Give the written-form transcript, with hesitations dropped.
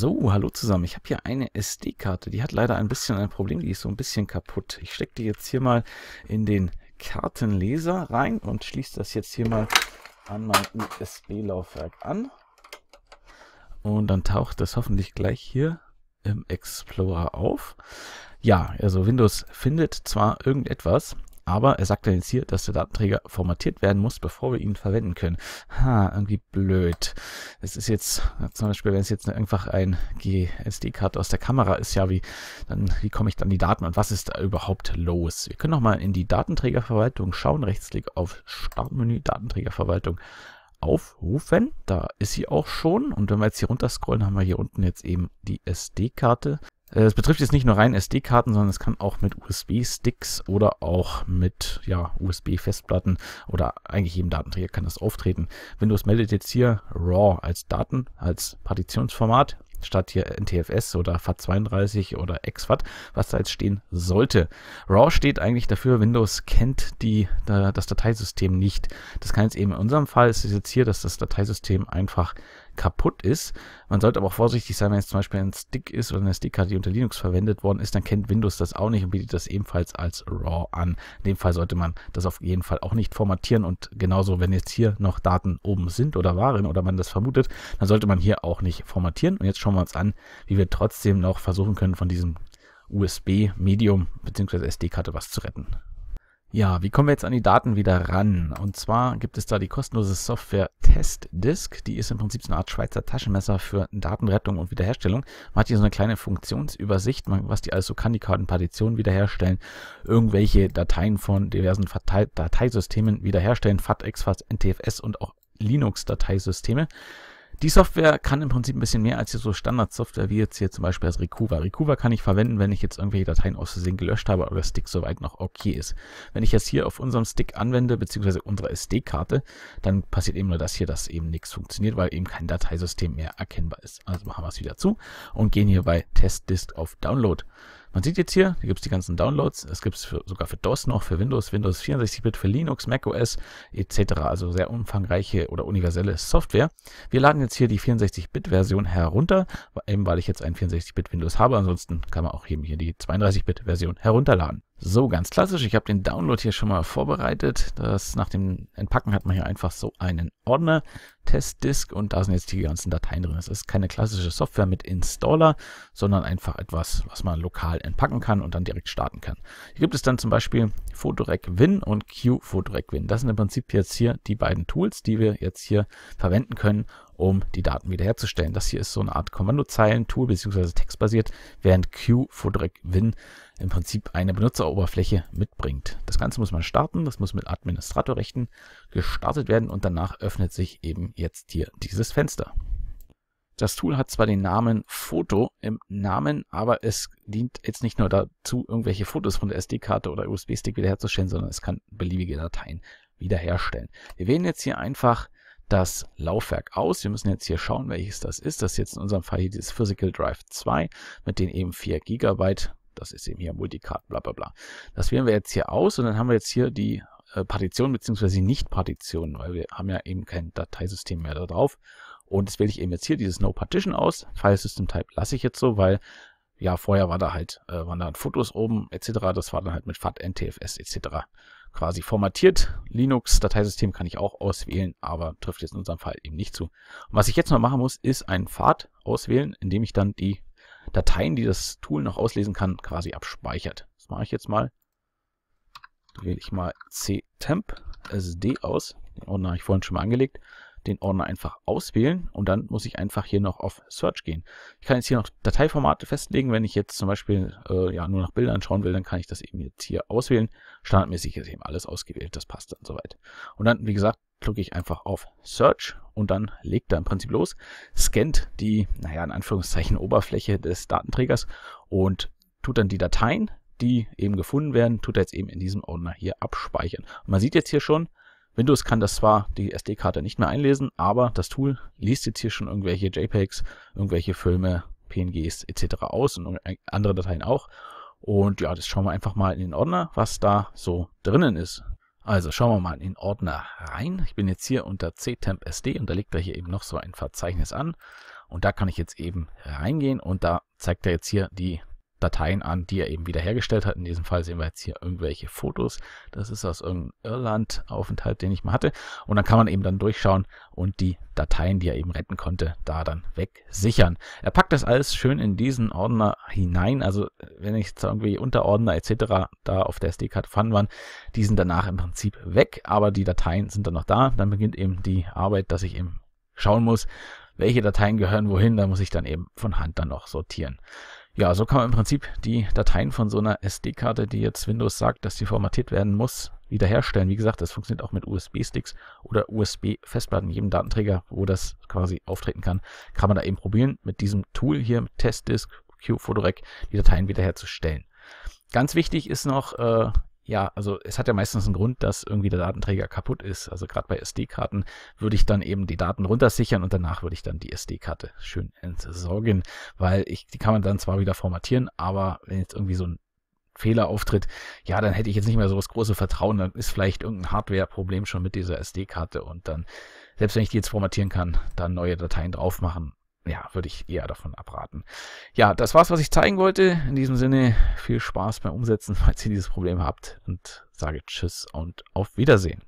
So, hallo zusammen. Ich habe hier eine SD-Karte. Die hat leider ein bisschen ein Problem. Die ist so ein bisschen kaputt. Ich stecke die jetzt hier mal in den Kartenleser rein und schließe das jetzt hier mal an mein USB-Laufwerk an. Und dann taucht das hoffentlich gleich hier im Explorer auf. Ja, also Windows findet zwar irgendetwas, aber er sagt dann jetzt hier, dass der Datenträger formatiert werden muss, bevor wir ihn verwenden können. Ha, irgendwie blöd. Es ist jetzt, zum Beispiel, wenn es jetzt einfach ein SD-Karte aus der Kamera ist, ja, wie komme ich dann die Daten und was ist da überhaupt los? Wir können nochmal in die Datenträgerverwaltung schauen. Rechtsklick auf Startmenü, Datenträgerverwaltung aufrufen. Da ist sie auch schon. Und wenn wir jetzt hier runter scrollen, haben wir hier unten jetzt eben die SD-Karte. Es betrifft jetzt nicht nur rein SD-Karten, sondern es kann auch mit USB-Sticks oder auch mit USB-Festplatten oder eigentlich jedem Datenträger kann das auftreten. Windows meldet jetzt hier RAW als Partitionsformat, statt hier NTFS oder FAT32 oder exFAT, was da jetzt stehen sollte. RAW steht eigentlich dafür, Windows kennt das Dateisystem nicht. Das kann jetzt eben in unserem Fall, es ist jetzt hier, dass das Dateisystem einfach kaputt ist. Man sollte aber auch vorsichtig sein, wenn es zum Beispiel ein Stick ist oder eine SD-Karte, die unter Linux verwendet worden ist, dann kennt Windows das auch nicht und bietet das ebenfalls als RAW an. In dem Fall sollte man das auf jeden Fall auch nicht formatieren und genauso, wenn jetzt hier noch Daten oben sind oder waren oder man das vermutet, dann sollte man hier auch nicht formatieren. Und jetzt schauen wir uns an, wie wir trotzdem noch versuchen können, von diesem USB-Medium bzw. SD-Karte was zu retten. Ja, wie kommen wir jetzt an die Daten wieder ran? Und zwar gibt es da die kostenlose Software TestDisk. Die ist im Prinzip so eine Art Schweizer Taschenmesser für Datenrettung und Wiederherstellung. Man hat hier so eine kleine Funktionsübersicht, was die also kann. Die kann Partitionen wiederherstellen, irgendwelche Dateien von diversen Dateisystemen wiederherstellen, FAT, exFAT, NTFS und auch Linux-Dateisysteme. Die Software kann im Prinzip ein bisschen mehr als hier so Standardsoftware wie jetzt hier zum Beispiel das Recuva. Recuva kann ich verwenden, wenn ich jetzt irgendwelche Dateien aus Versehen gelöscht habe, aber der Stick soweit noch okay ist. Wenn ich das hier auf unserem Stick anwende, beziehungsweise unserer SD-Karte, dann passiert eben nur das hier, dass eben nichts funktioniert, weil eben kein Dateisystem mehr erkennbar ist. Also machen wir es wieder zu und gehen hier bei TestDisk auf Download. Man sieht jetzt hier, hier gibt es die ganzen Downloads, es gibt es sogar für DOS noch, für Windows, Windows 64-Bit, für Linux, Mac OS etc. Also sehr umfangreiche oder universelle Software. Wir laden jetzt hier die 64-Bit-Version herunter, eben weil ich jetzt ein 64-Bit-Windows habe, ansonsten kann man auch eben hier die 32-Bit-Version herunterladen. So, ganz klassisch, ich habe den Download hier schon mal vorbereitet. Nach dem Entpacken hat man hier einfach so einen Ordner, Testdisk, und da sind jetzt die ganzen Dateien drin. Es ist keine klassische Software mit Installer, sondern einfach etwas, was man lokal entpacken kann und dann direkt starten kann. Hier gibt es dann zum Beispiel Photorec Win und QPhotoRec Win. Das sind im Prinzip jetzt hier die beiden Tools, die wir jetzt hier verwenden können, um die Daten wiederherzustellen. Das hier ist so eine Art Kommandozeilen-Tool bzw. textbasiert, während QPhotoRec Win im Prinzip eine Benutzeroberfläche mitbringt. Das Ganze muss man starten, das muss mit Administratorrechten gestartet werden und danach öffnet sich eben jetzt hier dieses Fenster. Das Tool hat zwar den Namen Foto im Namen, aber es dient jetzt nicht nur dazu, irgendwelche Fotos von der SD-Karte oder USB-Stick wiederherzustellen, sondern es kann beliebige Dateien wiederherstellen. Wir wählen jetzt hier einfach das Laufwerk aus. Wir müssen jetzt hier schauen, welches das ist. Das ist jetzt in unserem Fall hier dieses Physical Drive 2 mit den eben 4 GB. Das ist eben hier Multicard, bla bla bla. Das wählen wir jetzt hier aus und dann haben wir jetzt hier die Partition bzw. Nicht-Partition, weil wir haben ja eben kein Dateisystem mehr da drauf. Und das wähle ich eben jetzt hier dieses No Partition aus. File System Type lasse ich jetzt so, weil ja vorher war da halt, waren da Fotos oben etc. Das war dann halt mit FAT, NTFS etc. quasi formatiert. Linux-Dateisystem kann ich auch auswählen, aber trifft jetzt in unserem Fall eben nicht zu. Und was ich jetzt noch machen muss, ist einen Pfad auswählen, indem ich dann die Dateien, die das Tool noch auslesen kann, quasi abspeichert. Das mache ich jetzt mal. Da wähle ich mal ctemp sd aus. Den Ordner habe ich vorhin schon mal angelegt. Den Ordner einfach auswählen und dann muss ich einfach hier noch auf Search gehen. Ich kann jetzt hier noch Dateiformate festlegen. Wenn ich jetzt zum Beispiel nur nach Bildern schauen will, dann kann ich das eben jetzt hier auswählen. Standardmäßig ist eben alles ausgewählt. Das passt dann soweit. Und dann, wie gesagt, klicke ich einfach auf Search und dann legt er im Prinzip los, scannt die, naja, in Anführungszeichen Oberfläche des Datenträgers und tut dann die Dateien, die eben gefunden werden, tut er jetzt eben in diesem Ordner hier abspeichern. Und man sieht jetzt hier schon, Windows kann das zwar die SD-Karte nicht mehr einlesen, aber das Tool liest jetzt hier schon irgendwelche JPEGs, irgendwelche Filme, PNGs etc. aus und andere Dateien auch. Und ja, das schauen wir einfach mal in den Ordner, was da so drinnen ist. Also schauen wir mal in den Ordner rein. Ich bin jetzt hier unter ctemp sd und da legt er hier eben noch so ein Verzeichnis an. Und da kann ich jetzt eben reingehen und da zeigt er jetzt hier die Dateien an, die er eben wiederhergestellt hat. In diesem Fall sehen wir jetzt hier irgendwelche Fotos. Das ist aus irgendeinem Irland-Aufenthalt, den ich mal hatte. Und dann kann man eben dann durchschauen und die Dateien, die er eben retten konnte, da dann wegsichern. Er packt das alles schön in diesen Ordner hinein. Also wenn ich jetzt irgendwie Unterordner etc. da auf der SD-Karte vorhanden waren, die sind danach im Prinzip weg, aber die Dateien sind dann noch da. Dann beginnt eben die Arbeit, dass ich eben schauen muss, welche Dateien gehören wohin. Da muss ich dann eben von Hand dann noch sortieren. Ja, so kann man im Prinzip die Dateien von so einer SD-Karte, die jetzt Windows sagt, dass sie formatiert werden muss, wiederherstellen. Wie gesagt, das funktioniert auch mit USB-Sticks oder USB-Festplatten, jedem Datenträger, wo das quasi auftreten kann, kann man da eben probieren, mit diesem Tool hier, mit TestDisk, QPhotoRec, die Dateien wiederherzustellen. Ganz wichtig ist noch, ja, also es hat ja meistens einen Grund, dass irgendwie der Datenträger kaputt ist. Also gerade bei SD-Karten würde ich dann eben die Daten runtersichern und danach würde ich dann die SD-Karte schön entsorgen, weil die kann man dann zwar wieder formatieren, aber wenn jetzt irgendwie so ein Fehler auftritt, ja, dann hätte ich jetzt nicht mehr so das große Vertrauen, dann ist vielleicht irgendein Hardware-Problem schon mit dieser SD-Karte und dann, selbst wenn ich die jetzt formatieren kann, dann neue Dateien drauf machen. Ja, würde ich eher davon abraten. Ja, das war's, was ich zeigen wollte. In diesem Sinne, viel Spaß beim Umsetzen, falls ihr dieses Problem habt, und sage Tschüss und auf Wiedersehen.